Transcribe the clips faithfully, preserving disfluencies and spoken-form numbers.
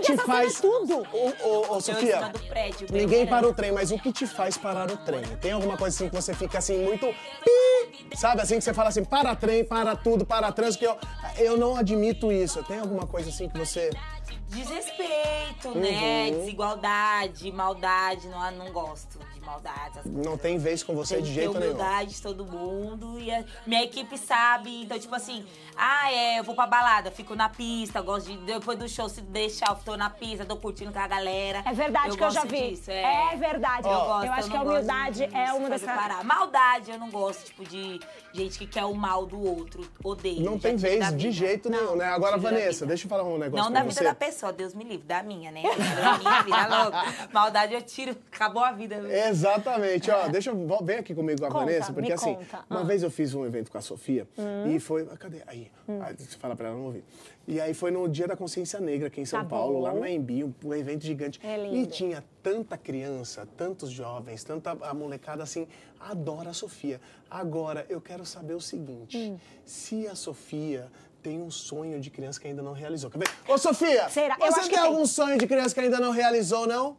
que te faz... tudo. Ô, Sofia, ninguém para o trem, mas o que te faz parar o trem? Tem alguma coisa assim que você fica assim muito... Sabe, assim, que você fala assim, para trem, para tudo, para trânsito, que eu, eu não admito isso. Tem alguma coisa assim que você... Desrespeito, uhum. né? Desigualdade, maldade, não, não gosto de maldade. Não tem vez com você tem de jeito nenhum. Humildade de todo mundo e a, minha equipe sabe, então tipo assim, ah é, eu vou pra balada, fico na pista, gosto de, depois do show se deixar, eu tô na pista, tô curtindo com a galera. É verdade eu que eu já vi. Disso, é. é verdade. Eu, oh. gosto, eu acho eu que a humildade de, é uma das coisas. Maldade eu não gosto, tipo, de gente que quer o mal do outro, odeio. Não tem vez de jeito nenhum, né? Agora, Vanessa, deixa eu falar um negócio não pra você. Da pessoa. Só Deus me livre, da minha, né? Da minha vida louca. Maldade eu tiro, acabou a vida. Mesmo. Exatamente, ó, deixa eu... Vem aqui comigo com a conta, Vanessa, porque assim, conta. uma ah. vez eu fiz um evento com a Sofia hum. e foi... Ah, cadê? Aí, hum. aí, você fala pra ela não ouvir. E aí foi no Dia da Consciência Negra aqui em São tá Paulo, bom. lá no Embu, um evento gigante. É lindo. E tinha tanta criança, tantos jovens, tanta a molecada assim, adora a Sofia. Agora, eu quero saber o seguinte, hum. se a Sofia... tem um sonho de criança que ainda não realizou. Quer ver? Ô, Sofia, Será? você eu acho tem que algum tem. sonho de criança que ainda não realizou, não?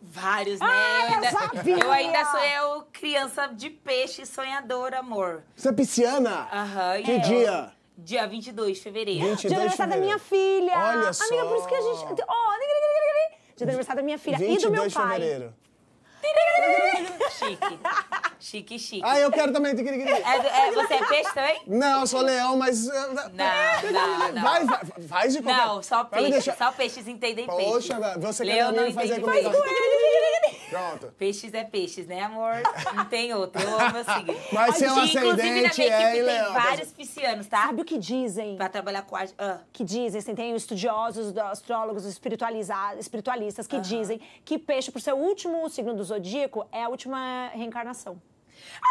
Vários, né? Ah, eu, ainda, eu, sabia. eu ainda sou eu criança de peixe sonhadora, amor. Você é pisciana? Aham. Uhum, que é. dia? Dia vinte e dois de fevereiro. vinte e dois de fevereiro. Dia aniversário da minha filha. Olha só. Amiga, por isso que a gente... Oh, dia do aniversário da minha filha e do meu pai. vinte e dois de fevereiro. Chique. Chique, chique. Ah, eu quero também. É, é, você é peixe também? Não, eu sou leão, mas... Não, não, não. Vai, vai, faz de qualquer... Não, só peixe. Deixar... Só peixes entendem peixe. Poxa, você leão quer não fazer comigo. Faz com Pronto. Peixes é peixes, né, amor? Não tem outro. Eu amo meu signo. Mas seu ascendente é em leão. Tem vários piscianos, tá? Sabe o que dizem? Pra trabalhar com a... Ah. Que dizem, assim, tem estudiosos, astrólogos, espiritualistas, que ah. dizem que peixe, por ser o último signo do zodíaco, é a última reencarnação.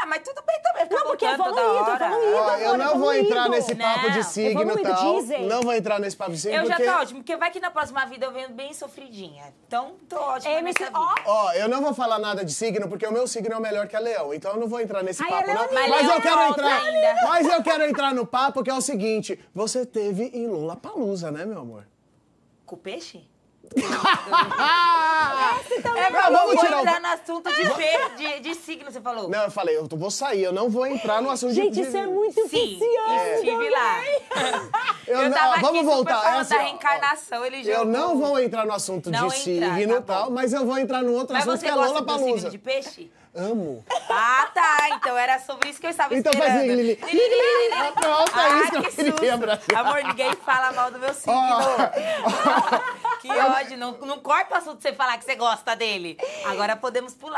Ah, mas tudo bem também. Não, porque é evoluído, evoluído, evoluído, ah, Eu não evoluído. vou entrar nesse papo não, de signo e tal. Dizem. Não vou entrar nesse papo de signo. Eu já porque... tô ótimo, porque vai que na próxima vida eu venho bem sofridinha. Então, tô ótima é, nessa ó. vida. Ó, eu não vou falar nada de signo, porque o meu signo é o melhor que a leão. Então eu não vou entrar nesse Ai, papo, é não. Mas, mas eu quero entrar. Ainda. Mas eu quero entrar no papo, que é o seguinte. Você teve em Lollapalooza, né, meu amor? Com peixe? Essa, então, é, não, vamos vou tirar entrar o... no assunto de, peixe, de, de signo, você falou. Não, eu falei, eu vou sair, eu não vou entrar no assunto Gente, de... Gente, isso é muito eficiente. É. Estive lá. Eu, eu tava não, vamos voltar. Essa, da reencarnação, ele já eu não vou entrar no assunto não de entrar, signo e tá tal, mas eu vou entrar no outro mas assunto que é Lollapalooza. Mas você gosta de peixe? Amo. Ah, tá. Então era sobre isso que eu estava então, esperando. Então faz Lili. Lili, Lili. Ah, pronto, ah, é isso que, que eu queria pra... Amor, ninguém fala mal do meu signo. Oh. Que ódio. Não, não corta o assunto de você falar que você gosta dele. Agora podemos pular.